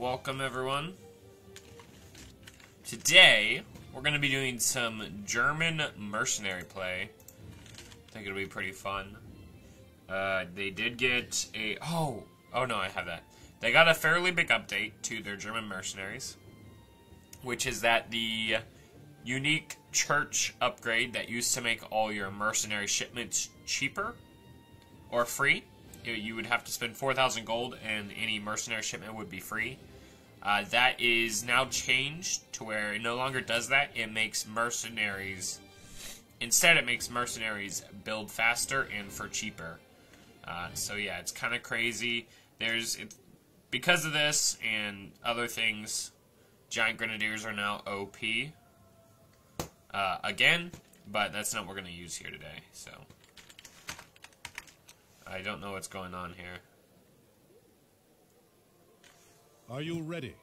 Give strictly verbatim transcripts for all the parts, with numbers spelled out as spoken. Welcome, everyone. Today, we're going to be doing some German mercenary play. I think it'll be pretty fun. Uh, they did get a... Oh! Oh, no, I have that. They got a fairly big update to their German mercenaries, which is that the unique church upgrade that used to make all your mercenary shipments cheaper or free. You would have to spend four thousand gold and any mercenary shipment would be free. Uh, that is now changed to where it no longer does that. It makes mercenaries... Instead, it makes mercenaries build faster and for cheaper. Uh, so yeah, it's kind of crazy. There's... It, because of this and other things, giant grenadiers are now O P. Uh, again, but that's not what we're going to use here today, so... I don't know what's going on here. Are you ready?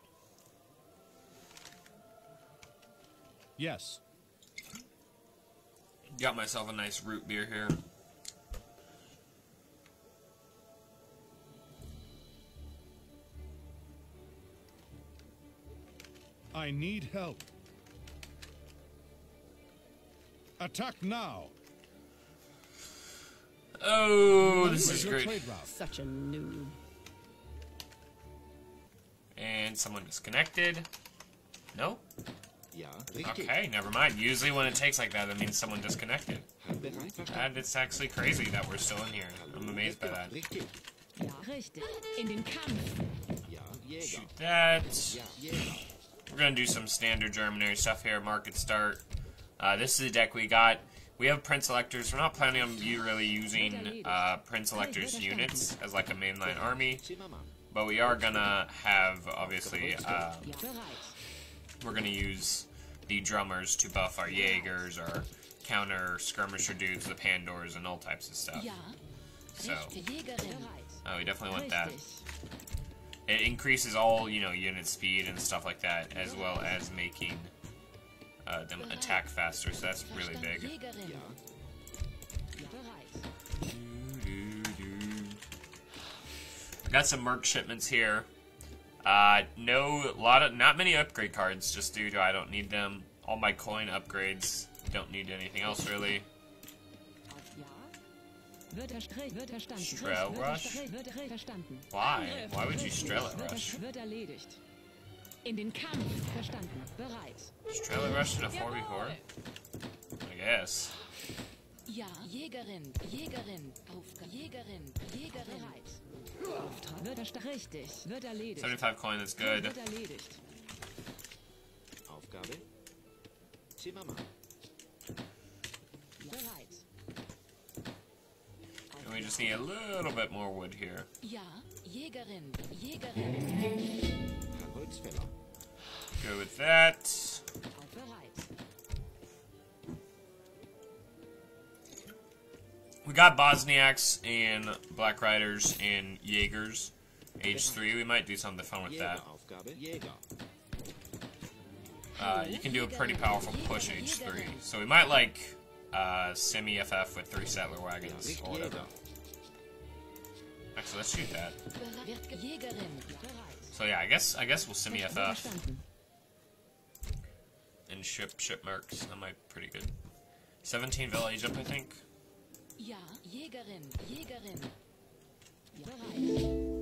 Yes. Got myself a nice root beer here. I need help. Attack now. Oh, this is great. Such a noob. And someone disconnected. No? Yeah. Okay, never mind. Usually when it takes like that, that means someone disconnected. And it's actually crazy that we're still in here. I'm amazed by that. Shoot that. We're going to do some standard Germanary stuff here. Market start. Uh, this is the deck we got. We have Prince Electors. We're not planning on you really using uh, Prince Electors units as like a mainline army, but we are gonna have, obviously, uh, we're gonna use the drummers to buff our Jaegers, our counter skirmisher dudes, the Pandors, and all types of stuff. So, uh, we definitely want that. It increases all, you know, unit speed and stuff like that, as well as making... Uh, them attack faster, so that's really big. I got some merc shipments here. Uh, no, lot of not many upgrade cards, just due to I don't need them. All my coin upgrades, don't need anything else really. Strelet rush? Why? Why would you Strelet rush? In den Kampf verstanden, bereit. Strelet rush in a four v four? I guess. Ja, Jägerin, Jägerin, Aufgabe, Jägerin, Jägerin. Auftrag wird erst richtig, wird erledigt. seventy-five coin is good. Wird erledigt. Aufgabe. Zimmermann. Bereit. And we just need a little bit more wood here. Ja, Jägerin, Jägerin. Go with that. We got Bosniaks and Black Riders and Jaegers. Age three, we might do something fun with that. Uh, you can do a pretty powerful push age three. So we might like uh, semi-F F with three settler wagons or whatever. Actually, let's shoot that. So yeah, I guess I guess we'll semi F F and ship ship mercs. That might be pretty good. seventeen village up, I think.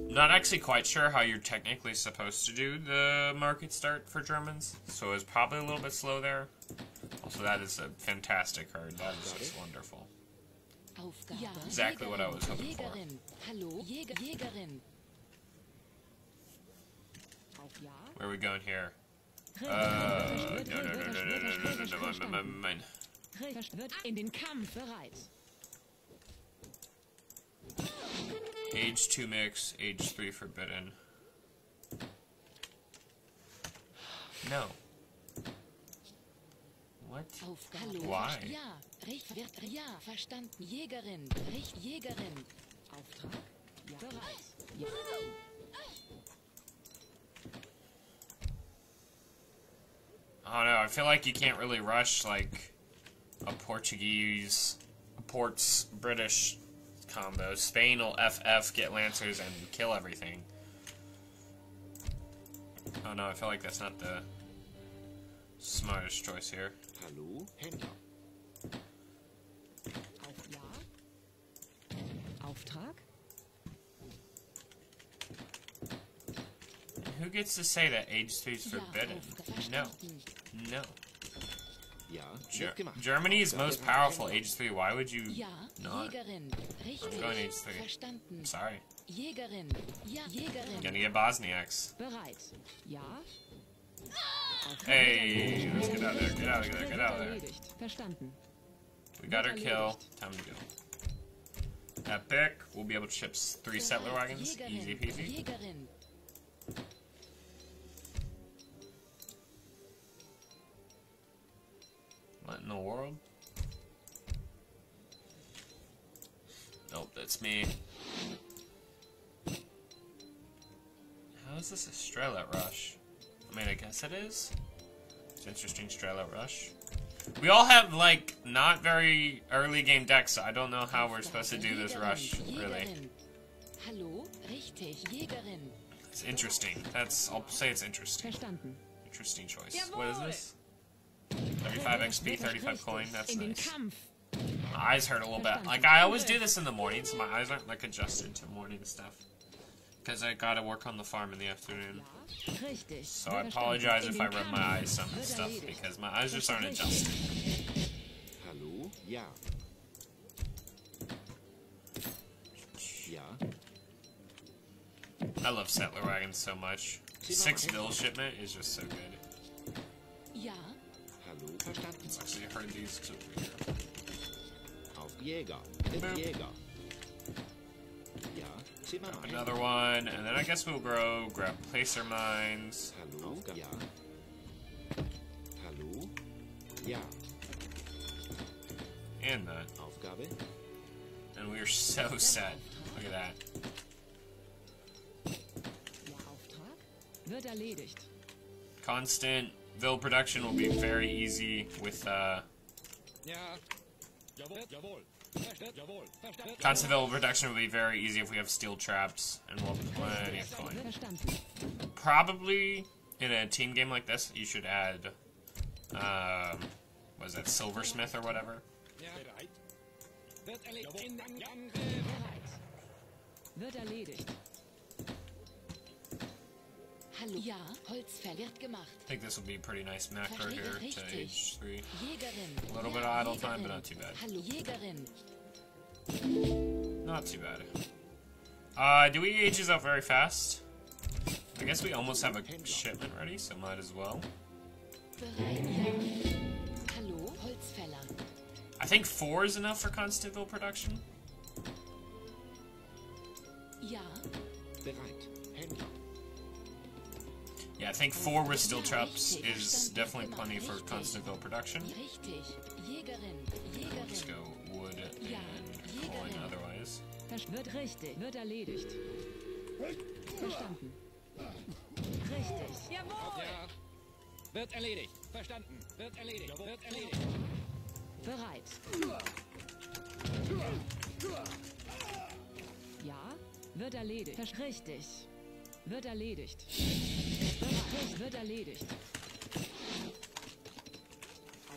Not actually quite sure how you're technically supposed to do the market start for Germans, so it's probably a little bit slow there. Also, that is a fantastic card. That is just wonderful. Exactly what I was hoping for. Where are we going here? Uh, no, no, no, no, no, no, no, no, mine. Age two mix, age three forbidden. No. What? Why? Ja, verstanden. Jägerin, Jägerin. Auftrag. Ja. I don't know, I feel like you can't really rush, like, a Portuguese, a Ports, British combo. Spain will F F, get Lancers, and kill everything. Oh no, I feel like that's not the smartest choice here. Hallo, Händler. Auf Ja? Auftrag? Who gets to say that age three is forbidden? No. No. Ger Germany's most powerful age three. Why would you ja, not? Jägerin. I'm going age three. Verstanden. I'm sorry. Jägerin. Ja, Jägerin. Gonna get Bosniaks. Bereit. Ja. Hey, let's get out of there. Get out of there. Get out of there. Verstanden. We got our kill. Time to go. Epic. We'll be able to ship three settler wagons. Jägerin. Easy peasy. Jägerin. What in the world? Nope, that's me. How is this a Strelet rush? I mean, I guess it is. It's an interesting Strelet rush. We all have, like, not very early game decks, so I don't know how we're supposed to do this rush, really. It's interesting. That's, I'll say it's interesting. Interesting choice. What is this? thirty-five X P, thirty-five coin, that's nice. My eyes hurt a little bit. Like, I always do this in the morning, so my eyes aren't, like, adjusted to morning stuff. Because I gotta work on the farm in the afternoon. So I apologize if I rub my eyes on this stuff, because my eyes just aren't adjusted. Hallo? Ja. Ja. I love settler wagons so much. Six bill shipment is just so good. Yeah. Let's actually herd these two here. Auf Jaeger. Jaeger. Yeah. Another one, and then I guess we'll grow, grab placer mines. Hallo? Ja. Hallo? Ja. And that. Aufgabe. And we are so set. Look at that. Der Auftrag wird erledigt. Constant. Ville production will be very easy with uh, constant Ville production will be very easy if we have steel traps and we'll have plenty of coin. Probably in a team game like this, you should add um, what is that, silversmith or whatever. Ja, Holzfäller wird gemacht. I think this will be a pretty nice macro here to age three. A little bit of idle time, but not too bad. Not too bad. Uh, do we age this up very fast? I guess we almost have a shipment ready, so might as well. I think four is enough for constant Ville production. Ja. Yeah, I think four with steel traps is definitely plenty for constant Ville production. Now let's go wood and coin otherwise. Ja, wird erledigt. Richtig. Wird erledigt. Bereit. Wird erledigt.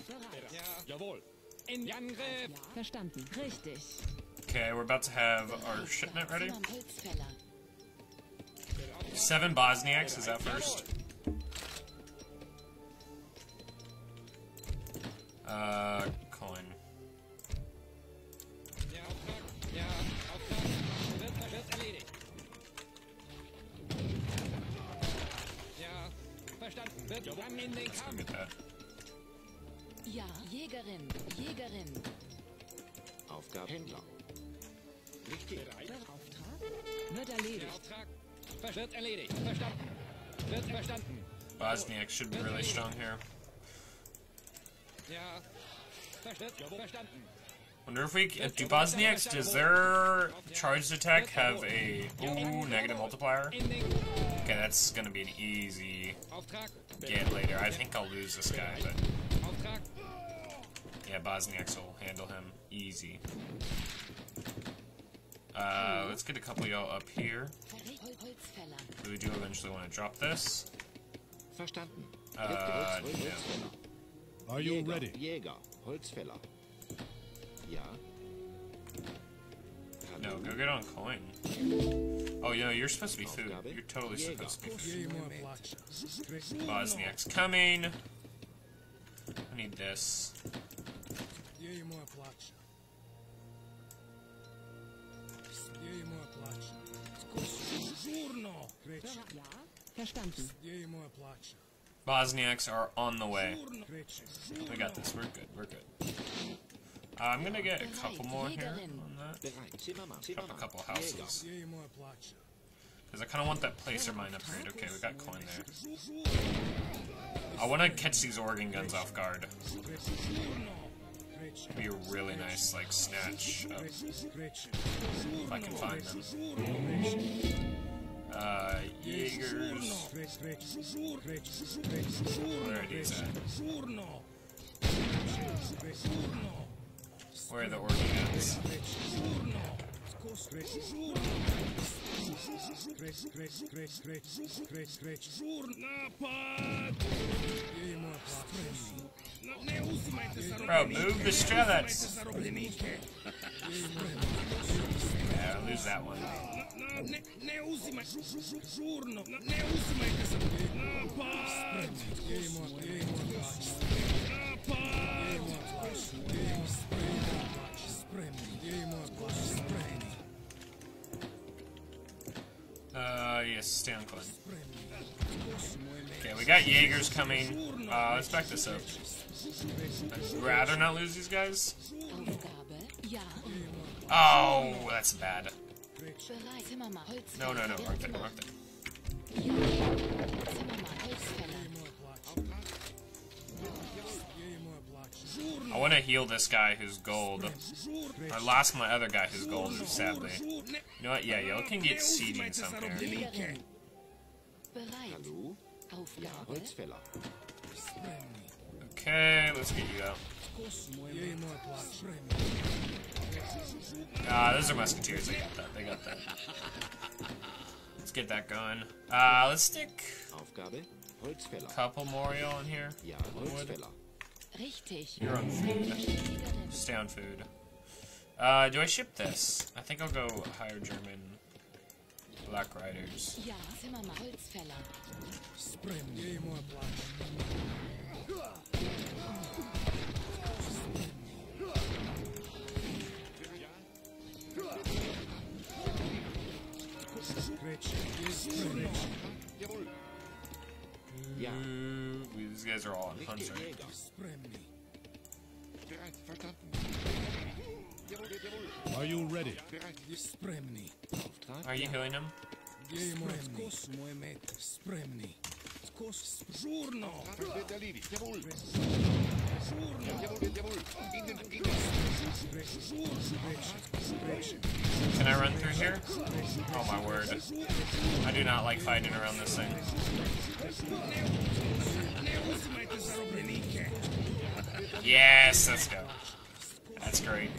Bereit. Ja. Jawohl. In Angriff. Verstanden. Richtig. Okay, we're about to have our shipment ready. Seven Bosniaks, is that first? Uh, coin. Let's go get that. Ja, Jägerin, Jägerin. Aufgabe Händler. Richtig. Auftrag wird erledigt. Auftrag wird erledigt. Verstanden. Wird verstanden. Bosniak should be really strong here. Ja. Verstanden. Wonder if we uh, do Bosniaks, does their charged attack have a ooh negative multiplier? Okay, that's gonna be an easy get later. I think I'll lose this guy, but yeah, Bosniaks will handle him easy. Uh, let's get a couple of y'all up here. We do eventually want to drop this. Verstanden. Uh, Holz, Holz, Holz. Are you Jäger, ready? Jäger, Holzfäller. Ja. No, go get on coin. Oh, you know, you're supposed to be food. You're totally supposed to be food. Bosniak's coming. I need this. Bosniaks are on the way. We got this. We're good. We're good. Uh, I'm gonna get a couple more here on that. Up a couple houses. Because I kind of want that placer mine upgrade. Okay, we got coin there. I want to catch these organ guns off guard. It'd be a really nice, like, snatch up. If I can find them. Uh, Jaegers. Where are these at? Where are the organ guns? Bro, move the Strelets! Yeah, I'll lose that one. Uh, yes, stay on clean. Okay, we got Jaegers coming. Uh, let's back this up. I'd rather not lose these guys. Oh, that's bad. No, no, no, mark that, mark that. I want to heal this guy who's gold. I lost my other guy who's gold, sadly. You know what? Yeah, y'all can get seeding some here. Okay, let's get you out. Ah, those are musketeers. They got that. They got that. Let's get that going. Uh, let's stick a couple more y'all in here. Wood. You're on food. Stay on food. Uh, do I ship this? I think I'll go hire German Black Riders. Yeah. These guys are all on hunter. Are you ready? Are you healing him? Can I run through here? Oh my word. I do not like fighting around this thing. Yes, let's go. That's great.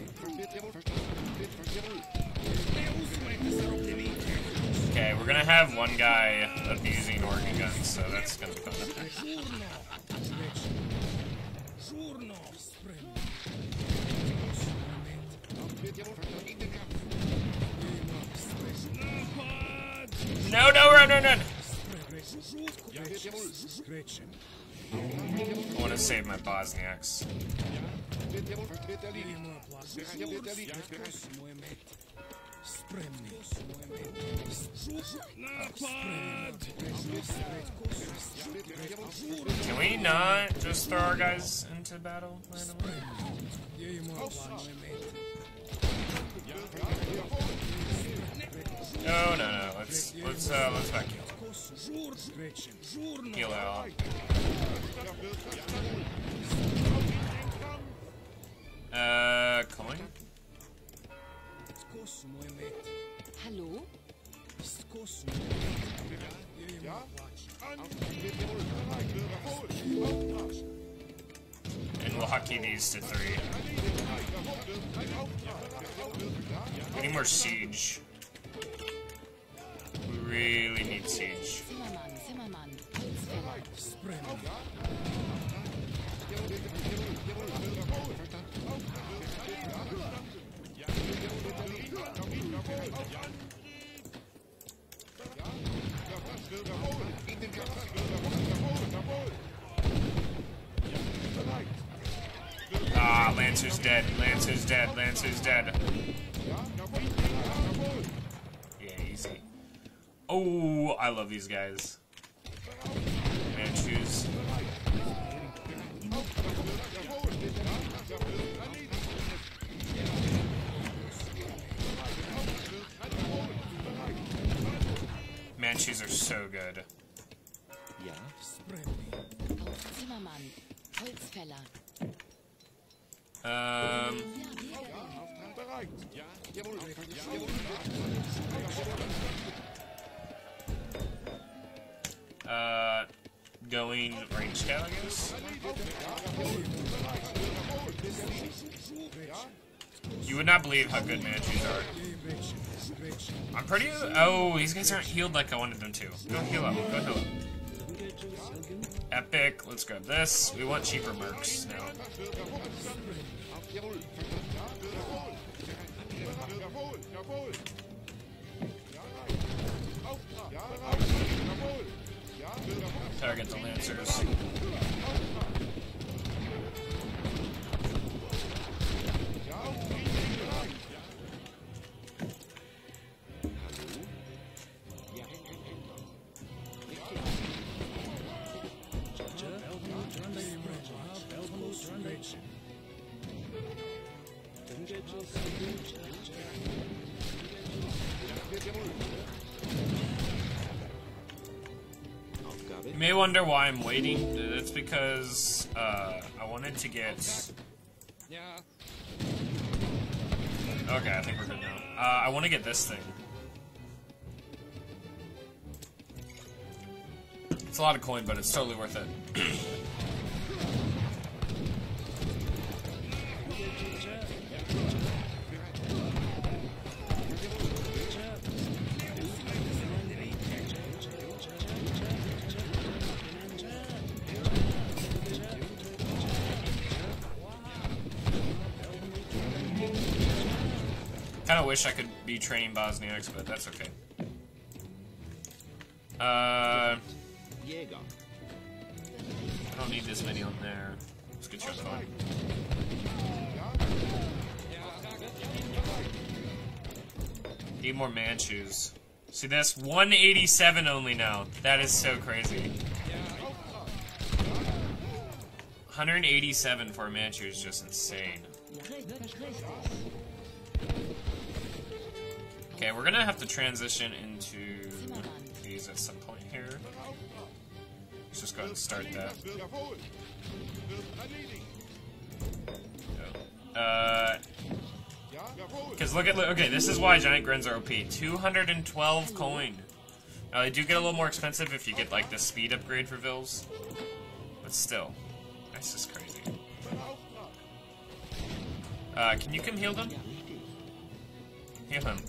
Okay, we're gonna have one guy abusing organ guns, so that's gonna be fun. No, no, run, run, run! I want to save my Bosniaks. Can we not just throw our guys into battle randomly? No, no, no. Let's let's uh, let's back heal. Heal out. Uh, coin. Hello. And we'll hockey these to three. We need more siege. We really need siege. Ah, Lancer's dead. Lancer's dead. Lancer's dead. Yeah, easy. Oh, I love these guys. Manchus. Manchus are so good. Yeah. Um. Uh. Going range scout, I guess. You would not believe how good Manchus are. I'm pretty. Oh, these guys aren't healed like I wanted them to. Go heal up. Go heal up. Epic. Let's grab this. We want cheaper mercs now. Target the Lancers. You may wonder why I'm waiting. That's because uh, I wanted to get. Okay, I think we're good now. Uh, I want to get this thing. It's a lot of coin, but it's totally worth it. Kinda wish I could be training Bosniaks, but that's okay. Uh, Jaeger. I don't need this many on there. Let's get you on the phone. Need more Manchus. See, that's one eighty-seven only now. That is so crazy. one eighty-seven for a Manchu is just insane. Okay, we're gonna have to transition into these at some point here. Let's just go ahead and start that. No. Uh, because look at, okay, this is why giant grins are O P. two hundred twelve coin. Now they do get a little more expensive if you get like the speed upgrade for Vils, but still, that's just crazy. Uh, can you come heal them? Heal him.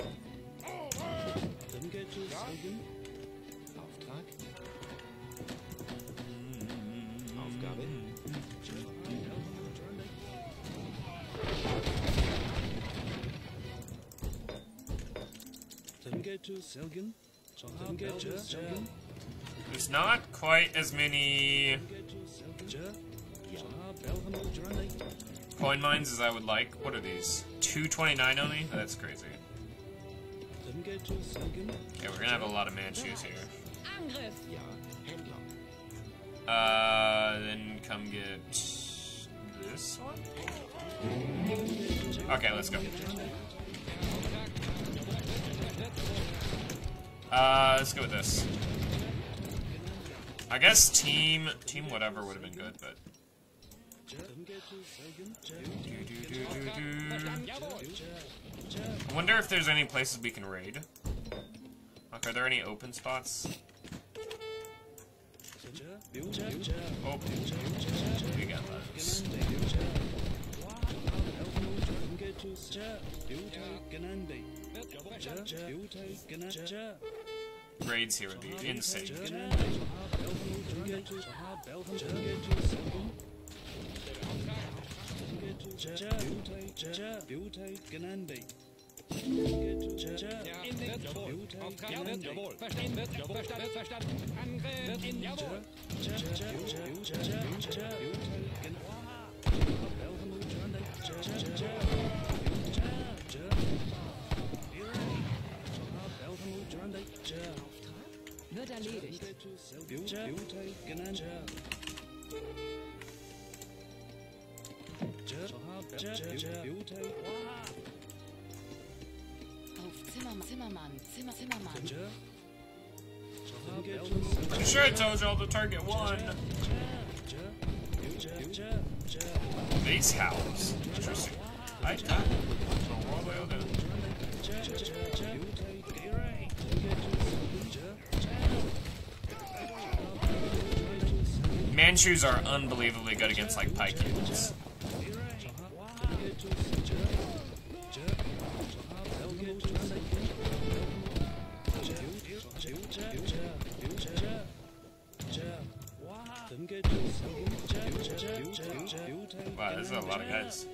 There's not quite as many coin mines as I would like. What are these? two twenty-nine only? Oh, that's crazy. Okay, we're gonna have a lot of Manchus here. Uh, then come get this one? Okay, let's go. Uh, let's go with this. I guess team, team whatever would have been good, but... I wonder if there's any places we can raid. Like, are there any open spots? Oh, we got those. Raids here would be insane. Wird erledigt. Auf Zimmermann, Zimmermann, Zimmer, Zimmermann. You should have told y'all the target one. These howls. Interesting. I thought. Manchus are unbelievably good against like pike units. Wow, this is a lot of guys.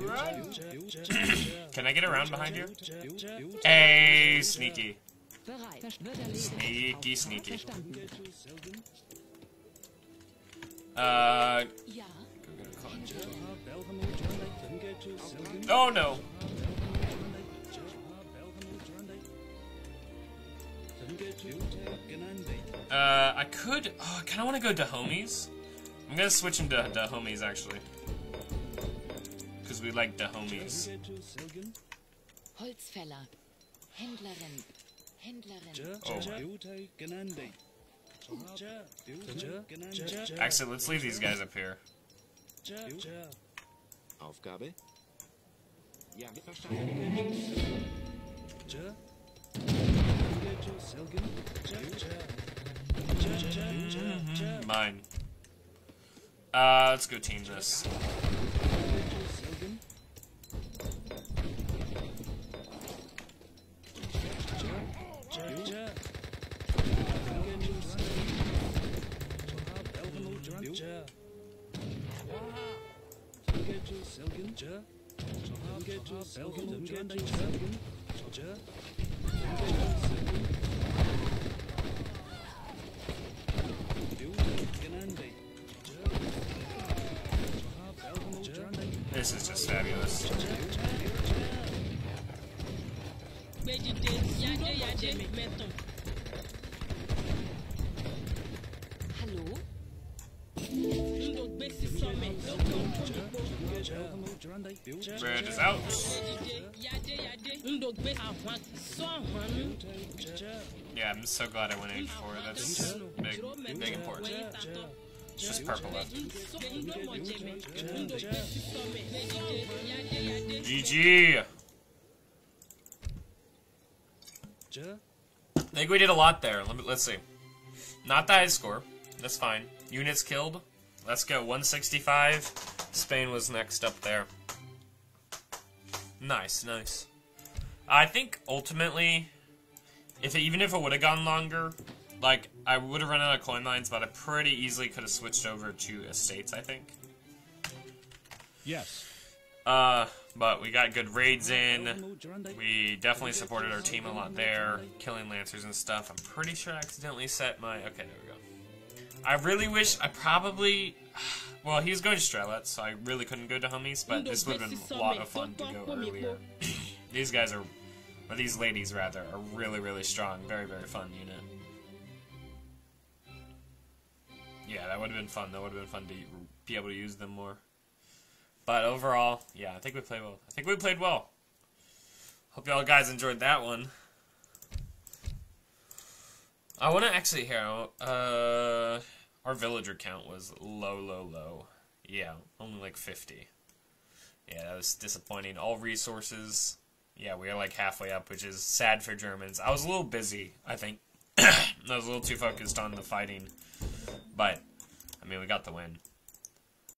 Run. Can I get around behind you? Hey, sneaky. Sneaky, sneaky. Uh. Oh no. Uh, I could. Oh, I kind of want to go Dahomey's. I'm gonna switch him to Dahomey's actually. We like Dahomeys. Holzfäller, Händlerin, Händlerin. Oh. Actually, let's leave these guys up here. Aufgabe? Ja, verstanden. Mine. Uh, let's go team this. This is just fabulous. Hello? Red is out. Yeah, I'm so glad I went in for it. That's big, big important. It's just purple left. G G! I think we did a lot there. Let me, let's see. Not the high score. That's fine. Units killed. Let's go. one sixty-five. Spain was next up there. Nice, nice. I think ultimately, if it, even if it would have gone longer, like I would have run out of coin mines, but I pretty easily could have switched over to estates. I think. Yes. Uh, but we got good raids in. We definitely supported our team a lot there, killing lancers and stuff. I'm pretty sure I accidentally set my. Okay, there we go. I really wish I probably. Well, he was going to Strelet, so I really couldn't go to Homies, but this would have been a lot of fun to go earlier. These guys are. Or these ladies, rather, are really, really strong. Very, very fun unit. Yeah, that would have been fun. That would have been fun to be able to use them more. But overall, yeah, I think we played well. I think we played well. Hope y'all guys enjoyed that one. I want to actually hear, uh, our villager count was low, low, low. Yeah, only like fifty. Yeah, that was disappointing. All resources, yeah, we are like halfway up, which is sad for Germans. I was a little busy, I think. I was a little too focused on the fighting. But, I mean, we got the win.